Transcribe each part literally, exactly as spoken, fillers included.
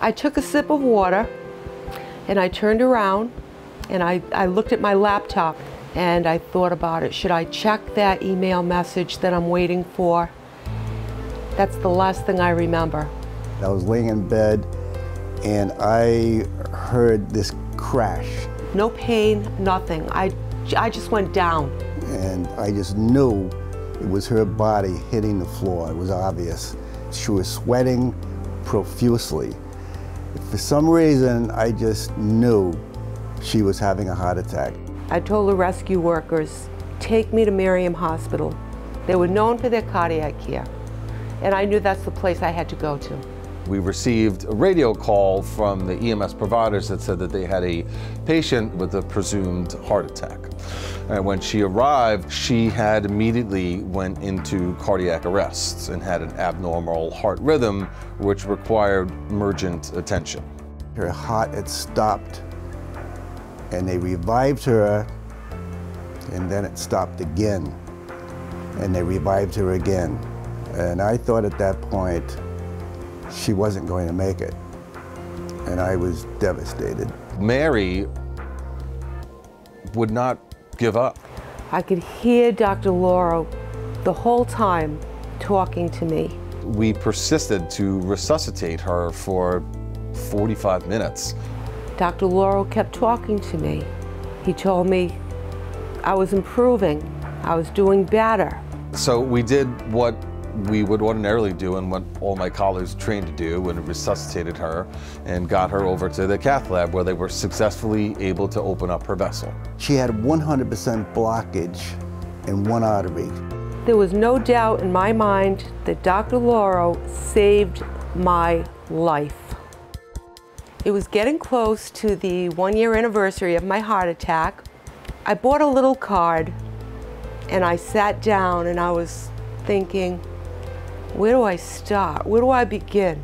I took a sip of water and I turned around and I, I looked at my laptop and I thought about it. Should I check that email message that I'm waiting for? That's the last thing I remember. I was laying in bed and I heard this crash. No pain, nothing. I, I just went down. And I just knew it was her body hitting the floor. It was obvious. She was sweating profusely. For some reason, I just knew she was having a heart attack. I told the rescue workers, take me to Miriam Hospital. They were known for their cardiac care, and I knew that's the place I had to go to. We received a radio call from the E M S providers that said that they had a patient with a presumed heart attack. And when she arrived, she had immediately went into cardiac arrest and had an abnormal heart rhythm, which required urgent attention. Her heart had stopped, and they revived her, and then it stopped again, and they revived her again. And I thought at that point, she wasn't going to make it, and I was devastated. Mary would not give up. I could hear Doctor Lauro the whole time talking to me. We persisted to resuscitate her for forty-five minutes. Doctor Lauro kept talking to me. He told me I was improving, I was doing better. So we did what we would ordinarily do and what all my colleagues trained to do, and resuscitated her and got her over to the cath lab, where they were successfully able to open up her vessel. She had one hundred percent blockage in one artery. There was no doubt in my mind that Doctor Lauro saved my life. It was getting close to the one year anniversary of my heart attack. I bought a little card and I sat down and I was thinking, where do I start? Where do I begin?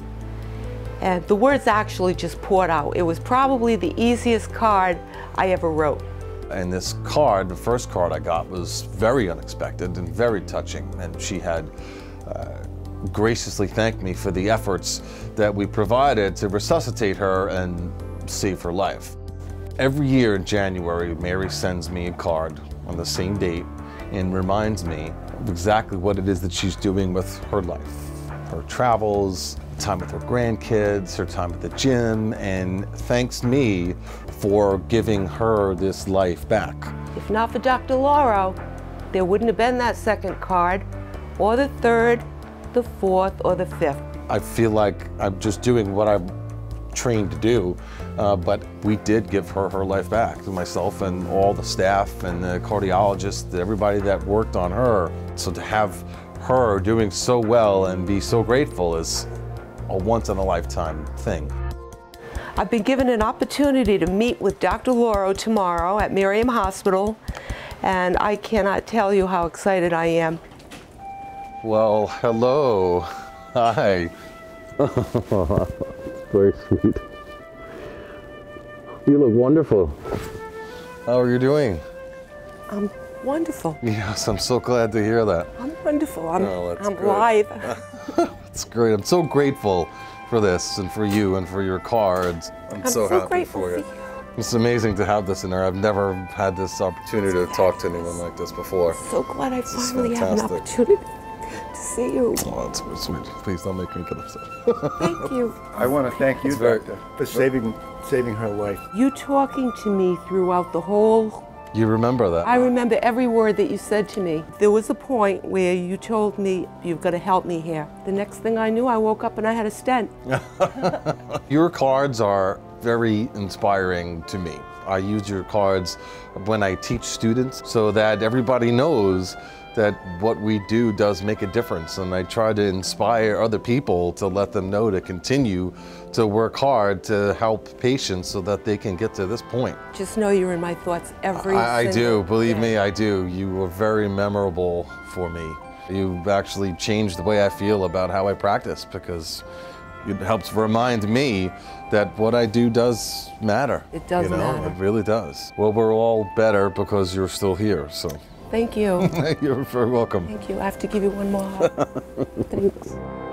And the words actually just poured out. It was probably the easiest card I ever wrote. And this card, the first card I got, was very unexpected and very touching. And she had uh, graciously thanked me for the efforts that we provided to resuscitate her and save her life. Every year in January, Mary sends me a card on the same date and reminds me exactly what it is that she's doing with her life, her travels, time with her grandkids, her time at the gym, and thanks me for giving her this life back. If not for Doctor Lauro, there wouldn't have been that second card, or the third, the fourth, or the fifth. I feel like I'm just doing what I'm trained to do, uh, but we did give her her life back, to myself and all the staff and the cardiologists, everybody that worked on her. So to have her doing so well and be so grateful is a once-in-a-lifetime thing. I've been given an opportunity to meet with Doctor Lauro tomorrow at Miriam Hospital, and I cannot tell you how excited I am. Well, hello. Hi. Very sweet. You look wonderful. How are you doing? I'm wonderful. Yes, I'm so glad to hear that. I'm wonderful. I'm, oh, I'm live. That's great. I'm so grateful for this and for you and for your cards. I'm, I'm so, so happy for you. It's amazing to have this in there. I've never had this opportunity so to talk to anyone like this before. I'm so glad I finally had an opportunity to see you. Oh, that's very sweet. Please don't make me get upset. Thank you. I want to thank you, very, Doctor, for saving saving her life. You talking to me throughout the whole... You remember that? I remember every word that you said to me. There was a point where you told me, you've got to help me here. The next thing I knew, I woke up and I had a stent. Your cards are very inspiring to me. I use your cards when I teach students so that everybody knows that what we do does make a difference, and I try to inspire other people to let them know to continue to work hard to help patients so that they can get to this point. Just know you're in my thoughts every single day. I do, believe me, I do. You were very memorable for me. You've actually changed the way I feel about how I practice, because it helps remind me that what I do does matter. It does you know? matter. It really does. Well, we're all better because you're still here, so. Thank you. You're very welcome. Thank you. I have to give you one more hug. Thanks.